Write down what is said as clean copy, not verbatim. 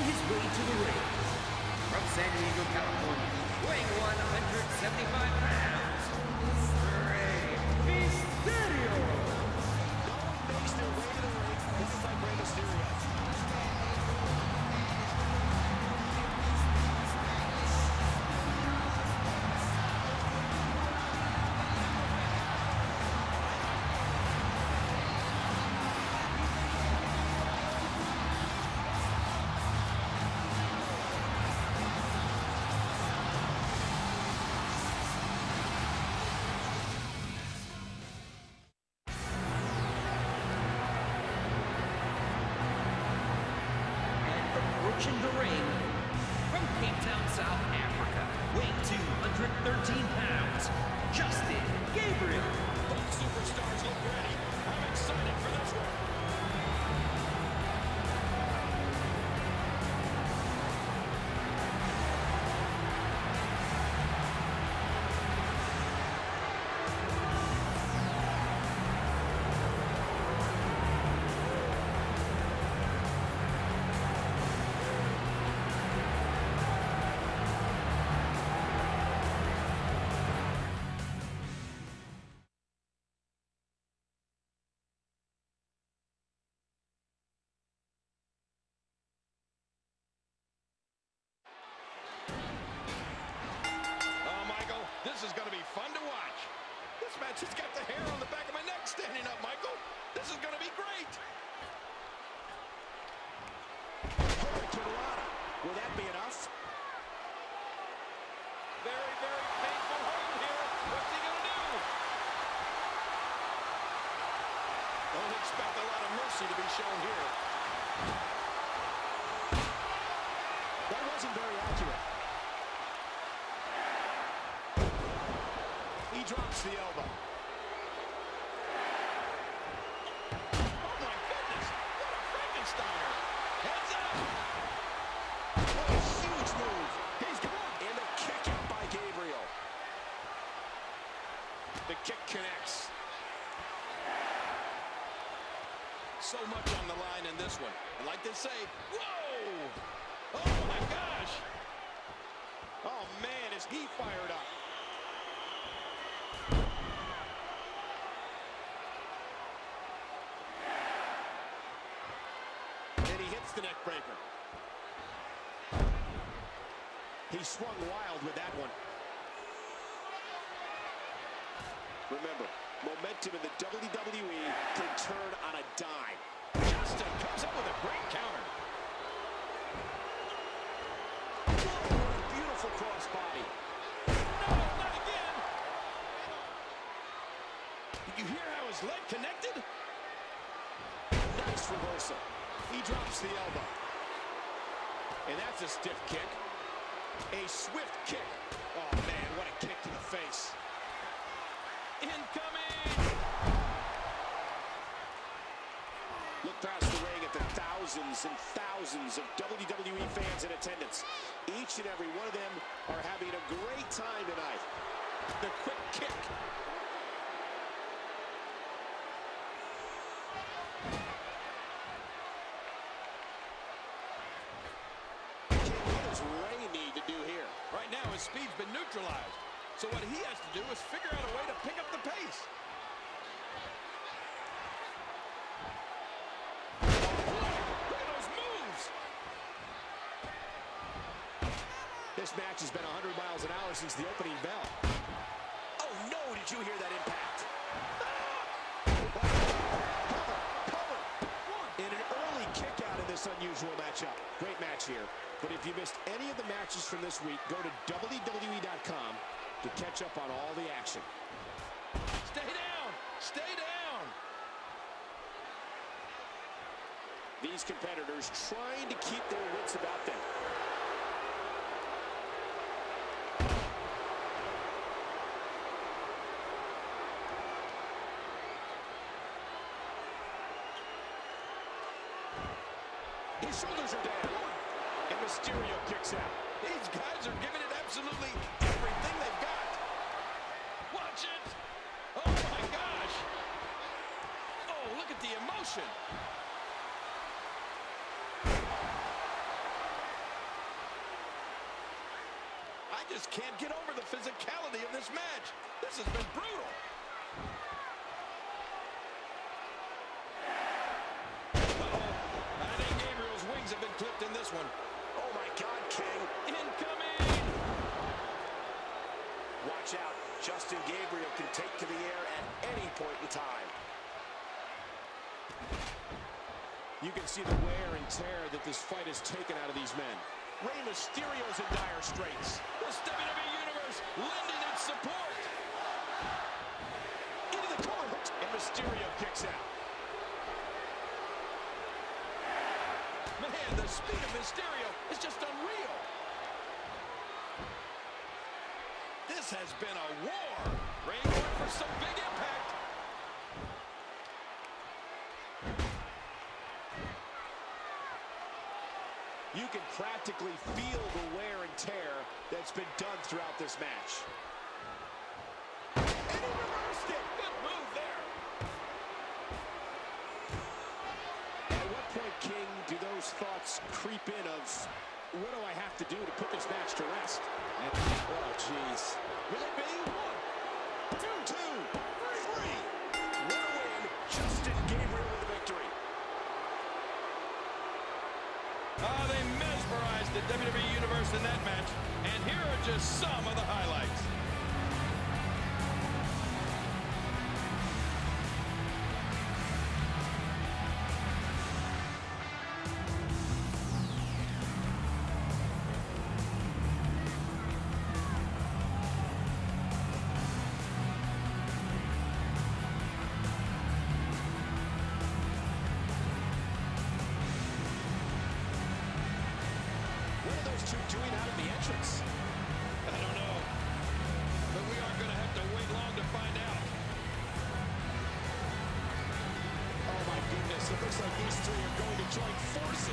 making his way to the ring. From San Diego, California, weighing 175 pounds, Rey Mysterio. Don't face their way to the ring. This is like Rey Mysterio. In the ring, from Cape Town, South Africa, weighing 213 pounds, Justin Gabriel. Both superstars look ready. I'm excited for this one. This is going to be fun to watch. This match has got the hair on the back of my neck standing up, Michael. This is going to be great. Hurricanrana. Will that be enough? Very, very painful hurt here. What's he going to do? Don't expect a lot of mercy to be shown here. That wasn't very accurate. He drops the elbow. Oh my goodness! What a Frankensteiner! Heads up! What a huge move! He's gone! And the kick out by Gabriel. The kick connects. So much on the line in this one. And like they say, whoa! Oh my gosh! Oh man, is he fired up! The neck breaker. He swung wild with that one. Remember, momentum in the WWE can turn on a dime. Justin comes up with a great counter. Whoa, what a beautiful crossbody. No, not again. Did you hear how his leg connected? Nice reversal. He drops the elbow. And that's a stiff kick. A swift kick. Oh, man, what a kick to the face. Incoming! Look past the ring at the thousands and thousands of WWE fans in attendance. Each and every one of them are having a great time tonight. The quick kick. Rey need to do here. Right now his speed's been neutralized. So what he has to do is figure out a way to pick up the pace. Look at those moves. This match has been 100 miles an hour since the opening bell. Oh no, did you hear that impact? Unusual matchup. Great match here. But if you missed any of the matches from this week, go to WWE.com to catch up on all the action. Stay down! Stay down! These competitors trying to keep their wits about them. His shoulders are down, and Mysterio kicks out. These guys are giving it absolutely everything they've got. Watch it! Oh, my gosh! Oh, look at the emotion. I just can't get over the physicality of this match. This has been brutal. Uh-oh. I think Gabriel's wings have been clipped in this one. Oh, my God, King. Incoming. Watch out. Justin Gabriel can take to the air at any point in time. You can see the wear and tear that this fight has taken out of these men. Rey Mysterio's in dire straits. This WWE Universe lending its support. Into the corner. And Mysterio kicks out. Man, the speed of Mysterio is just unreal. This has been a war. Rey going for some big impact. You can practically feel the wear and tear that's been done throughout this match. And he reversed it. Good move there. At what point, King, do those thoughts creep in of, what do I have to do to put this match to rest? And, oh, jeez. Will it be? 1, 2, 2, 3, 3. What a win. Justin Gabriel with the victory. Oh, they mesmerized the WWE Universe in that match, and here are just some of the highlights. Doing out of the entrance? I don't know, but we aren't going to have to wait long to find out. Oh my goodness, it looks like these three are going to join forces.